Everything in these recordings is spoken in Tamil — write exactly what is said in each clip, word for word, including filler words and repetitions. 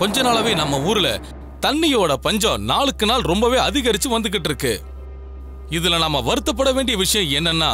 கொஞ்ச நாளாவே நம்ம ஊர்ல தண்ணியோட பஞ்சம் நாளுக்கு நாள் ரொம்பவே அதிகரிச்சு வந்துகிட்டு இருக்கு. இதுல நம்ம வருத்தப்பட வேண்டிய விஷயம் என்னன்னா,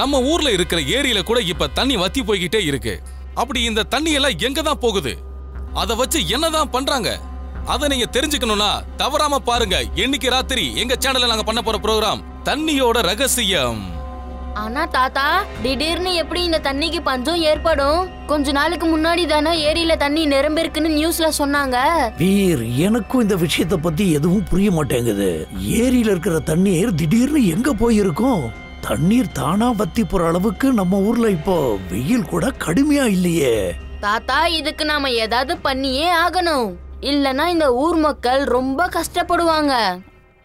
நம்ம ஊர்ல இருக்கிற ஏரியில கூட இப்ப தண்ணி வத்தி போய்கிட்டே இருக்கு. அப்படி இந்த தண்ணி எல்லாம் எங்க தான் போகுது, அதை வச்சு என்னதான் பண்றாங்க, அதை நீங்க தெரிஞ்சுக்கணும்னா தவறாம பாருங்க. இன்னைக்கு ராத்திரி எங்க சேனல்ல நாங்க பண்ண போற ப்ரோக்ராம் தண்ணியோட ரகசியம். ஆனா தாத்தா, திடீர்னு எப்படி இந்த தண்ணிக்கு பஞ்சம் ஏற்படும்? கொஞ்ச நாளுக்கு முன்னாடி தானே ஏரியில தண்ணி நிரம்பி இருக்குன்னு நியூஸ்ல சொன்னாங்க. வீர், எனக்கும் இந்த விஷயத்தை பத்தி எதுவும் புரிய மாட்டேங்குது. ஏரியில இருக்கிற தண்ணீர் திடீர்னு எங்க போயிருக்கும்? தண்ணீர் தானா வத்தி போற அளவுக்கு நம்ம ஊர்ல இப்போ வெயில் கூட கடுமையா இல்லையே. தாத்தா, இதுக்கு நாம ஏதாவது பண்ணியே ஆகணும், இல்லனா இந்த ஊர் மக்கள் ரொம்ப கஷ்டப்படுவாங்க.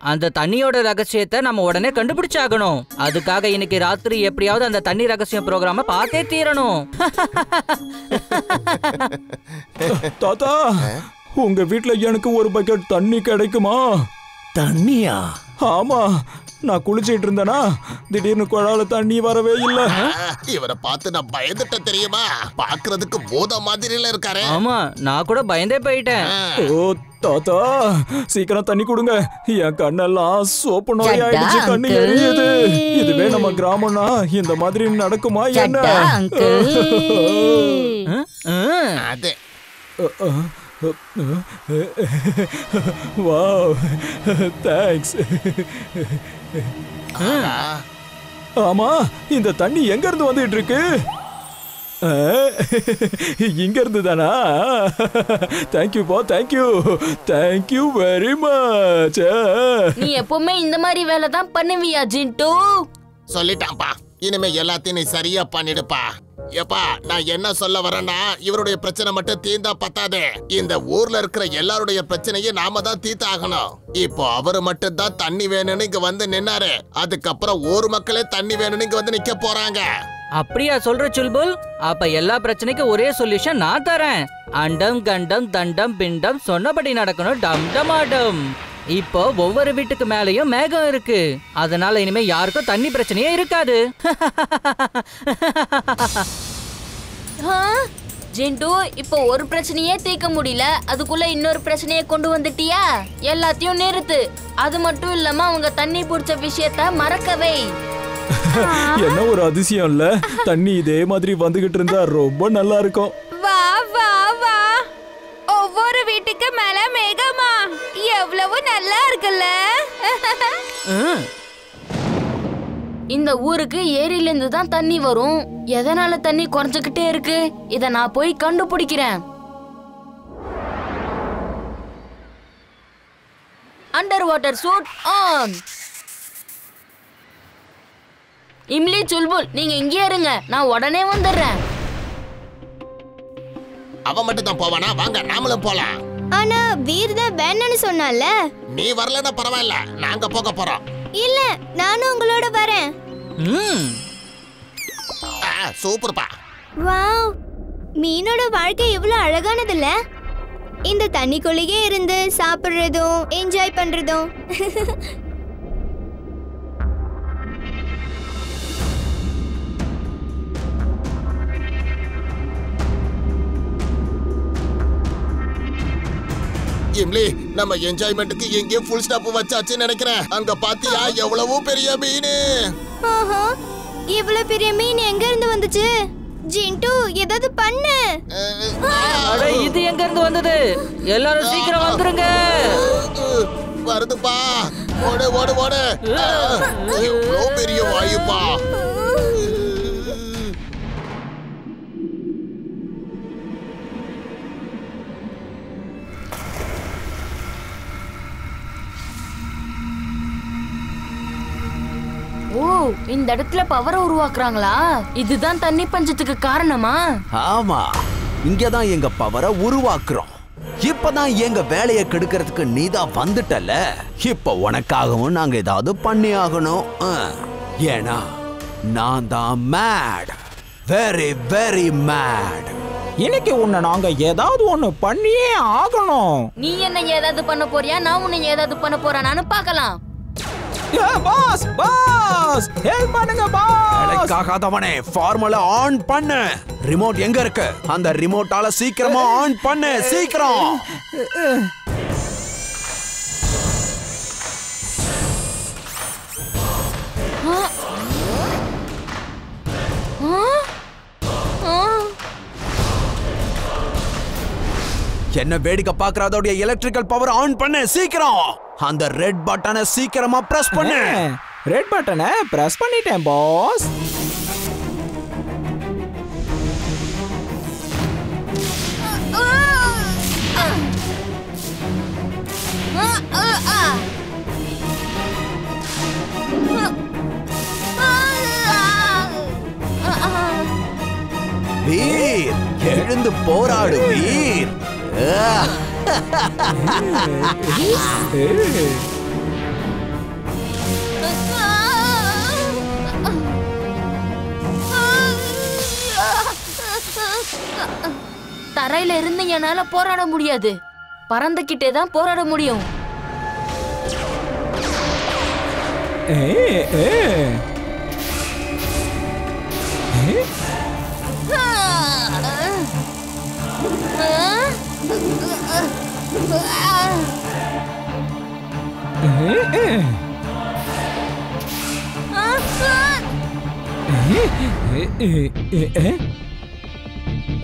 அந்த தண்ணியோட ரகசியத்தை நம்ம உடனே கண்டுபிடிச்சாகணும். அதுக்காக இன்னைக்கு ராத்திரி எப்படியாவது அந்த தண்ணி ரகசியம் ப்ரோக்ராம பார்த்தே தீரணும். தாத்தா, உங்க வீட்ல எனக்கு ஒரு பக்கெட் தண்ணி கிடைக்குமா? தண்ணியா? ஆமா, நான் குளிச்சிட்டு இருந்தேனா திடீர்னு குழால தண்ணி வரவே இல்ல. இவரை பார்த்து நான் பயந்துட்ட தெரியுமா? பாக்குறதுக்கு போத மாதிரில இருக்காரு. ஆமா, நான் கூட பயந்தே போயிட்டேன். ஓ தாத்தா, சீக்கிரம் தண்ணி கொடுங்க, என் கண்ணெல்லாம் சோப்பு நோய் ஆயிடுச்சு, கண்ணு எரியுது. இதுவே நம்ம கிராமம்னா இந்த மாதிரி நடக்குமா என்ன? அது வாவ், தேங்க்ஸ். ஆமா, இந்த தண்ணி எங்க இருந்து வந்துட்டு இருக்கு? இங்க இருந்து தானா? தேங்க்யூ பா, தேங்க்யூ, தேங்க்யூ வெரி மச். நீ எப்பவுமே இந்த மாதிரி வேலை தான் பண்ணுவியா ஜிண்டு? சொல்லிட்டான்பா, இனிமே எல்லாத்தையும் நீ சரியா பண்ணிடுப்பா. ஏப்பா, நான் என்ன சொல்ல வரேன்னா, இவருடைய பிரச்சனை மட்டும் தீந்தா பத்தாது, இந்த ஊர்ல இருக்கிற எல்லாருடைய பிரச்சனையும் நாம தான் தீர்த்தாகணும். இப்போ அவரு மட்டும் தான் தண்ணி வேணும்னு இங்க வந்து நின்னாரு, அதுக்கப்புறம் ஊர் மக்களே தண்ணி வேணும்னு இங்க வந்து நிக்க போறாங்க. அப்படியா சொல்ற சுல்புல்? அப்ப எல்லா பிரச்சனைக்கும் ஒரே சொல்யூஷன் நான் தரேன். அண்டம் கண்டம் தண்டம் பிண்டம் சொன்னபடி நடக்கணும். டம் டம் ஆடம். இப்போ ஒவ்வொரு வீட்டுக்கு மேலயும் மேகம் இருக்கு, அதனால இனிமே யாருக்கும் தண்ணி பிரச்சனையே இருக்காது. ஜிண்டு, இப்போ ஒரு பிரச்சனையே தீர்க்க முடியல, அதுக்குள்ள இன்னொரு பிரச்சனையை கொண்டு வந்துட்டியா? எல்லாத்தையும் நிறுத்து. அது மட்டும் இல்லாம அவங்க தண்ணி பிடிச்ச விஷயத்த மறக்கவே. என்ன ஒரு அதிசயம் இல்ல, தண்ணி இதே மாதிரி வந்துகிட்டு இருந்தா ரொம்ப நல்லா இருக்கும். வா வா வா, ஒவ்வொரு வீட்டுக்கு மேல மேகமா, எவ்வளவு நல்லா இருக்குல்ல. இந்த ஊருக்கு ஏரியில இருந்து தான் தண்ணி வரும். எதனால தண்ணி குறைஞ்சுக்கிட்டே இருக்கு, இத நான் போய் கண்டுபிடிக்கிறேன். Under water suit on. Imli, Chulbul, நீங்க இங்கே இருங்க, நான் உடனே வந்துடுறேன். அவ மட்டும் தான் போவானா? வாங்க, நாமளும் போலாம். ஆனா வீர் தான் வேணும்னு சொன்னால. நீ வரலன்னா பரவாயில்ல, நாங்க போக போறோம். இல்ல, நானும் உங்களோட வரேன். ம், சூப்பர்ப்பா. வாவ், மீனோட வாழ்க்கை இவ்வளவு அழகானது இல்ல? இந்த தண்ணிக்குள்ளேயே இருந்து சாப்பிடுறதும் என்ஜாய் பண்றதும். நம்ம என்ஜாய்மென்ட்க்கு எங்கே ஃபுல் ஸ்டாப் வச்சாச்சு நினைக்கிறேன். அங்க பாத்தியா எவ்வளவு பெரிய மீன்? ஆஹா, இவ்வளவு பெரிய மீன் எங்க இருந்து வந்துச்சு? ஜிண்டு, ஏதாவது பண்ணு. அட, இது எங்க இருந்து வந்தது? எல்லாரும் சீக்கிரம் வந்துருங்க. வருதுப்பா, ஓடு ஓடு ஓடு. இவ்ளோ பெரிய வாயுப்பா. இந்த இடத்துல பவர் உருவாக்குறாங்களா? இதுதான் தண்ணி பஞ்சத்துக்கு காரணமா? ஆமா, இங்கதான் எங்க பவரை உருவாக்குறோம். இப்பதான் எங்க வேலையை கெடுக்கிறதுக்கு நீதான் வந்துட்டல. இப்ப உனக்காகவும் நாங்க ஏதாவது பண்ணி ஆகணும். ஏன்னா நான் தான் மேட், வெரி வெரி மேட். இன்னைக்கு உன்னை நாங்க ஏதாவது ஒண்ணு பண்ணியே ஆகணும். நீ என்ன ஏதாவது பண்ண போறியா, நான் உன்னை ஏதாவது பண்ண போறானான்னு பாக்கலாம். பாஸ் பாஸ் ஹெல்ப் பண்ணுங்க பாஸ். காகாதவனே ஃபார்முலா ஆன் பண்ணு. ரிமோட் எங்க இருக்கு? அந்த ரிமோட்டால சீக்கிரமா ஆன் பண்ணு. சீக்கிரம் என்ன வேடிக்கை பாக்குறதோட எலக்ட்ரிக்கல் பவர் ஆன் பண்ணு. சீக்கிரம் அந்த ரெட் பட்டனை சீக்கிரமா பிரஸ் பண்ணு. ரெட் பட்டனை பிரஸ் பண்ணிட்டேன் பாஸ். வீர் எழுந்து போராடு வீர். தரையில இருந்து என்னால போராட முடியாது, பறந்துகிட்டே தான் போராட முடியும்.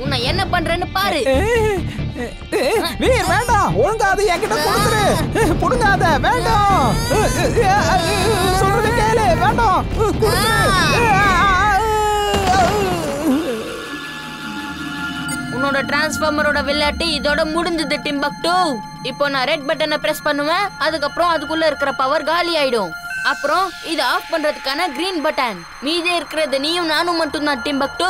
உன்னை என்ன பண்றேன்னு பாரு. வீர் வேண்டாம், ஒழுங்கா அதை என்கிட்ட கொடுத்துரு. புடுங்காத, வேண்டாம். சொல்றது கேளு, வேண்டாம். உன்னோட டிரான்ஸ்ஃபார்மரோட விளையாட்டு இதோட முடிஞ்சது டிம்பக்டு. இப்போ நான் ரெட் பட்டனை பிரஸ் பண்ணுவேன், அதுக்கப்புறம் அதுக்குள்ள இருக்கிற பவர் காலி ஆயிடும். அப்புறம் இதை ஆஃப் பண்றதுக்கான கிரீன் பட்டன். மீதே இருக்கிறது நீயும் நானும் மட்டும்தான் டிம்பக்டு.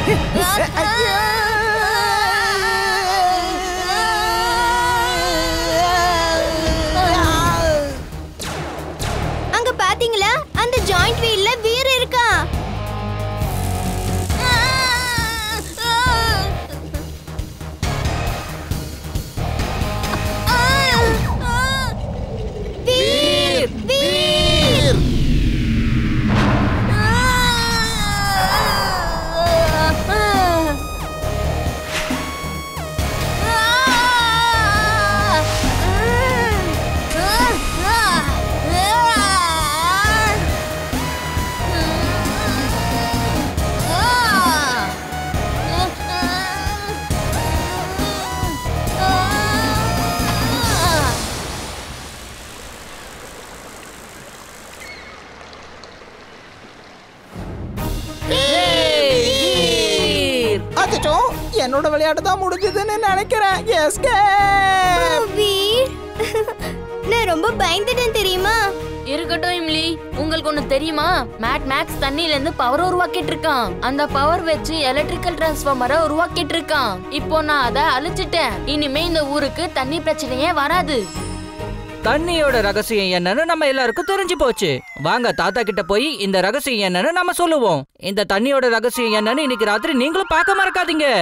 என்னோட விளையாட்டு தான் முடிஞ்சதுன்னு நினைக்கிறேன். நான் ரொம்ப பயந்துட்டேன் தெரியுமா. இருக்க இருக்கட்டும் இம்லி, உங்களுக்கு ஒண்ணு தெரியுமா? மேட் மேக்ஸ் தண்ணில இருந்து பவர் உருவாக்கிட்டு இருக்கான். அந்த பவர் வச்சு எலக்ட்ரிக்கல் டிரான்ஸ்ஃபார்மரை உருவாக்கிட்டு இருக்கான். இப்போ நான் அதை அழிச்சிட்டேன். இனிமே இந்த ஊருக்கு தண்ணி பிரச்சனையே வராது. தண்ணியோட ரகசியம் என்னன்னு நம்ம எல்லாருக்கும் தெரிஞ்சு போச்சு. வாங்க தாத்தா கிட்ட போய் இந்த ரகசியம் என்னன்னு நம்ம சொல்லுவோம். இந்த தண்ணியோட ரகசியம் என்னன்னு இன்னைக்கு ராத்திரி நீங்களும் பார்க்க மறக்காதீங்க.